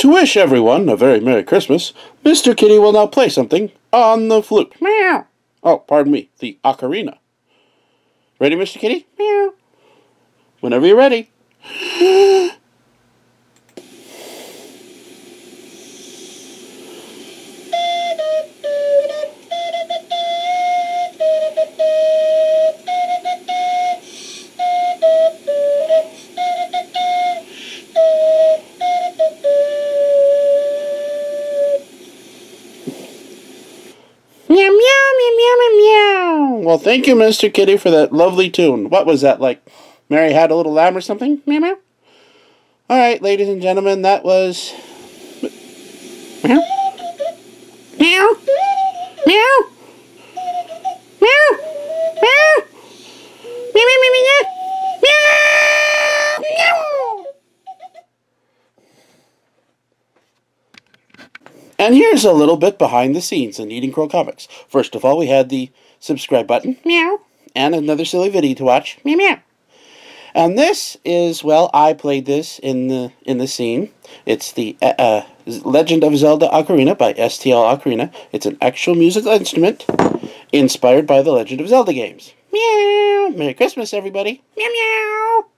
To wish everyone a very Merry Christmas, Mr. Kitty will now play something on the flute. Meow. Oh, pardon me, the ocarina. Ready, Mr. Kitty? Meow. Whenever you're ready. Well, thank you, Mr. Kitty, for that lovely tune. What was that, like Mary Had a Little Lamb or something? Meow, meow. All right, ladies and gentlemen, that was... Meow. Meow. Meow. Meow. Meow. Meow, meow, meow, meow. Meow. And here's a little bit behind the scenes in Eating Crow Comics. First of all, we had the subscribe button, meow, and another silly video to watch, meow, meow. And this is, well, I played this in the scene. It's the Legend of Zelda Ocarina by STL Ocarina. It's an actual musical instrument inspired by the Legend of Zelda games. Meow. Merry Christmas, everybody. Meow, meow.